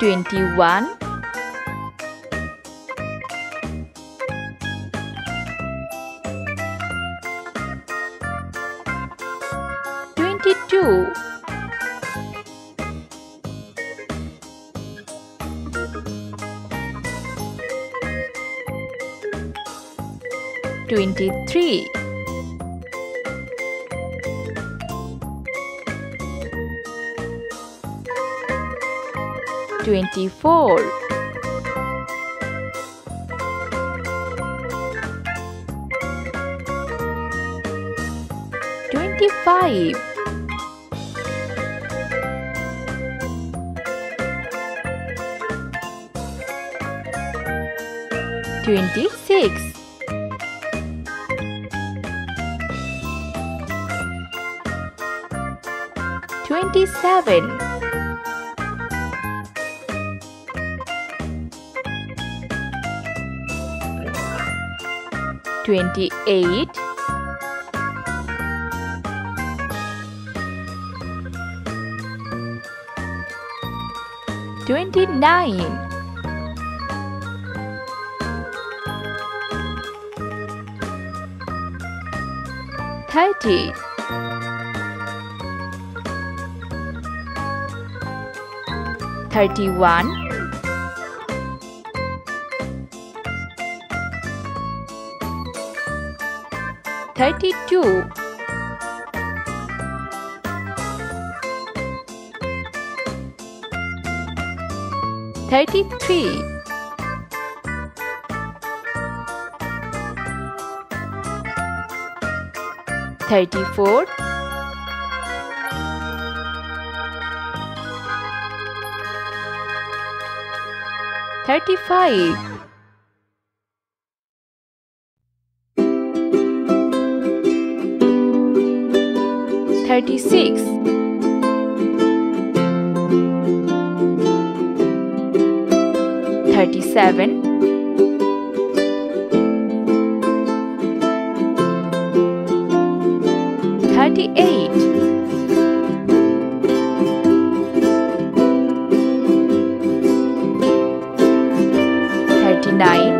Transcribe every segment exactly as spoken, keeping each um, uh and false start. twenty-one, twenty-two, twenty-three, twenty-four, twenty-five, twenty-six, twenty-seven, twenty-eight, twenty-nine, thirty, thirty-one, thirty-two, thirty-three, thirty-four, thirty-five, thirty-six, thirty-seven, thirty-eight, thirty-nine,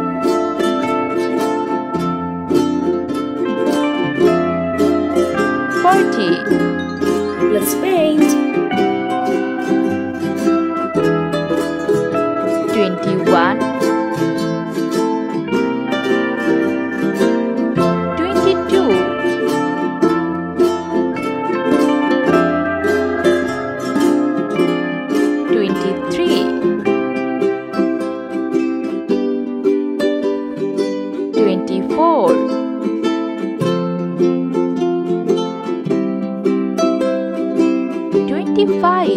forty. Let's paint. Twenty-one, twenty-two, twenty-three, twenty-four, twenty-five,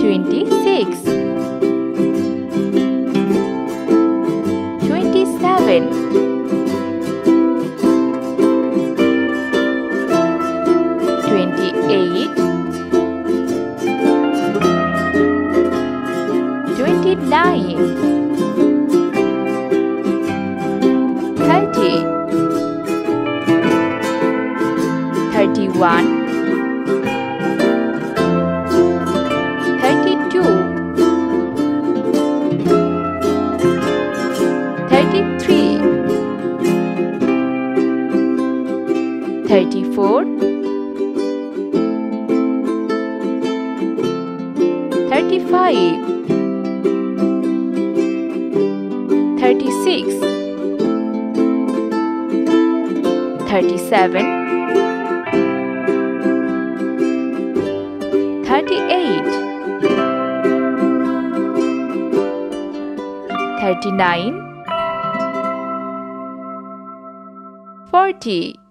twenty-six, twenty-seven, twenty-eight, twenty-nine, thirty, thirty-one, thirty-two, thirty-three, thirty-four, thirty-five, thirty-six, thirty-seven, thirty-eight, thirty-nine, forty.